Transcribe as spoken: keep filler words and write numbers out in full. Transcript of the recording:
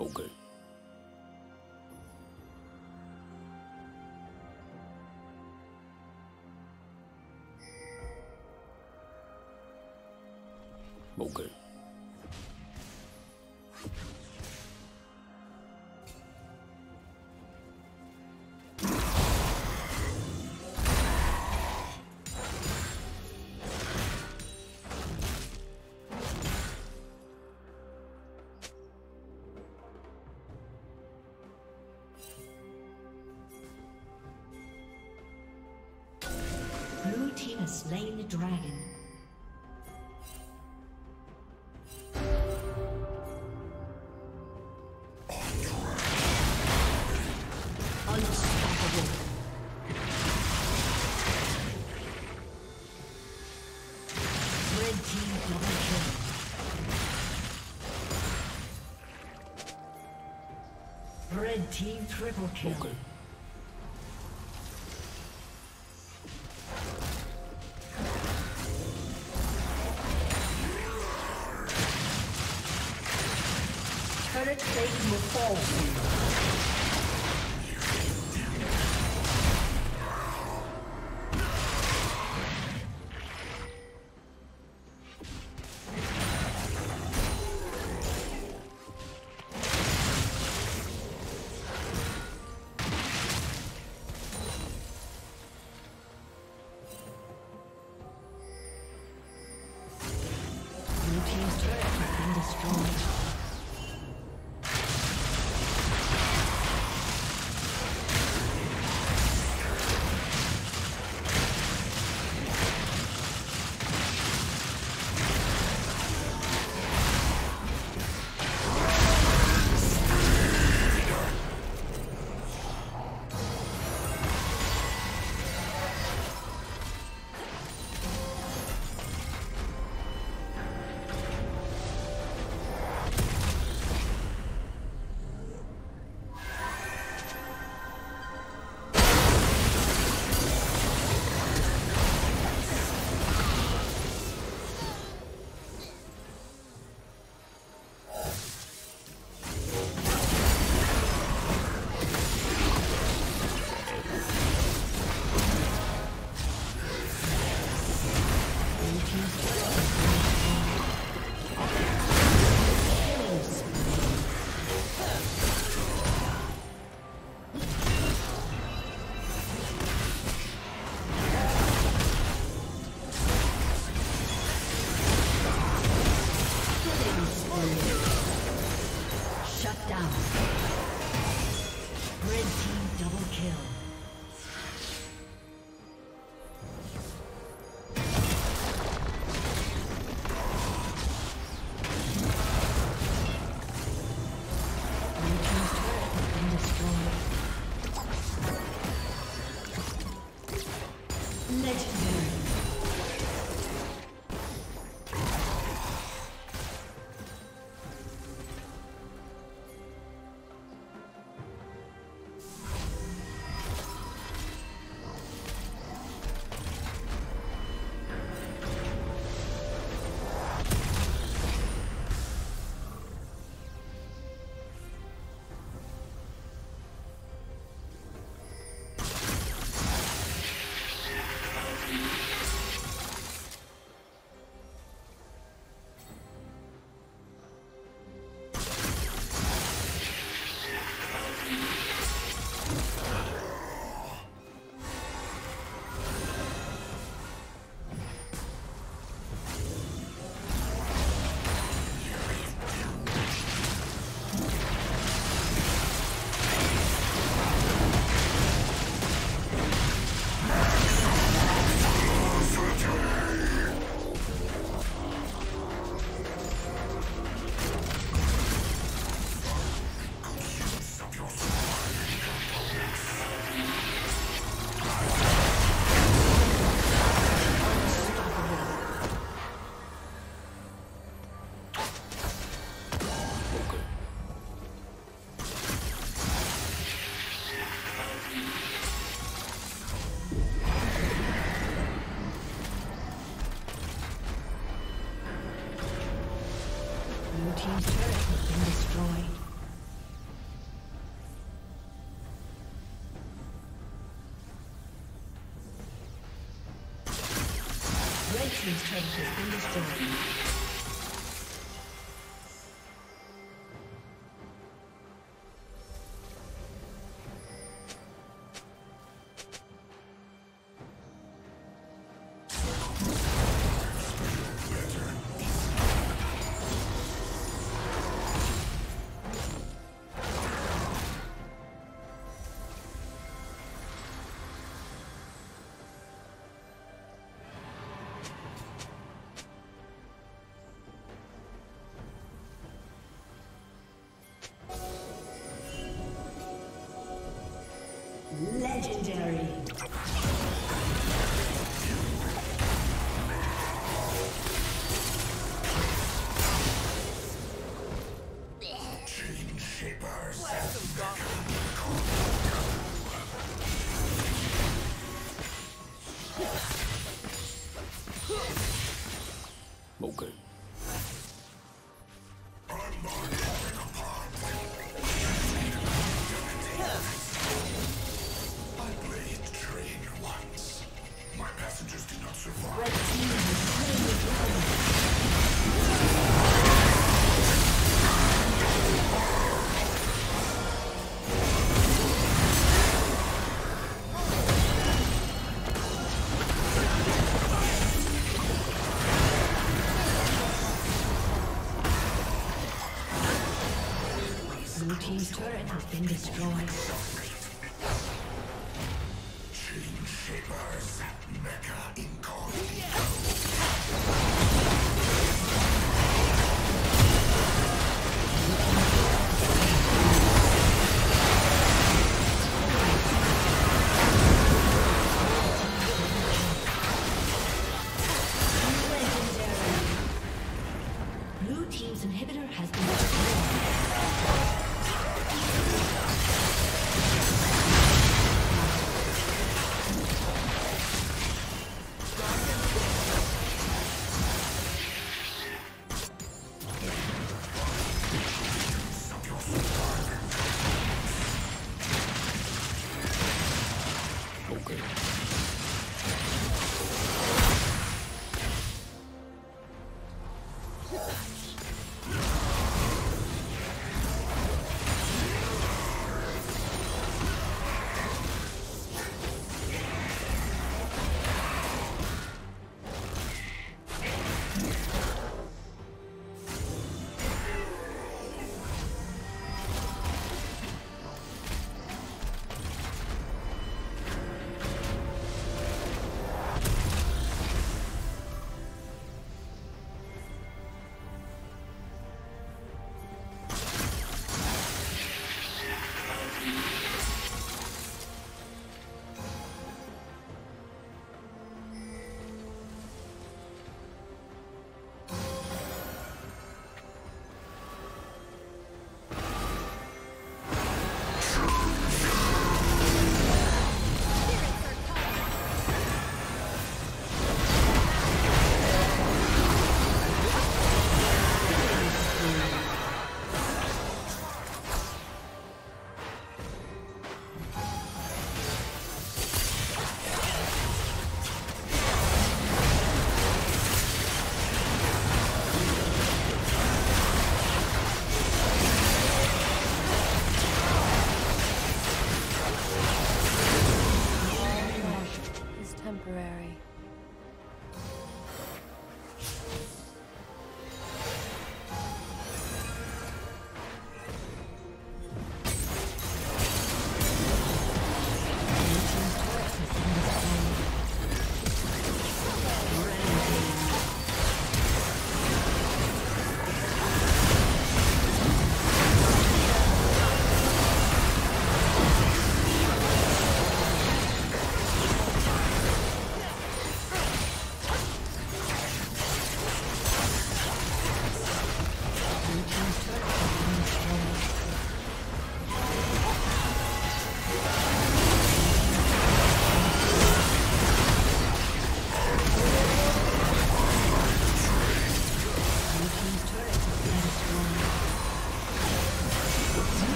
Ok. Ok. Slain the dragon. Unstoppable. Red team double kill. Red team triple kill. Okay. Turret plate will fall soon. Blue team's turret has been destroyed. Blue team's turret has been destroyed. Team's turret has been destroyed. Legendary. Team's turret has been destroyed. Chain Shapers, Mecha Incognito. Yeah.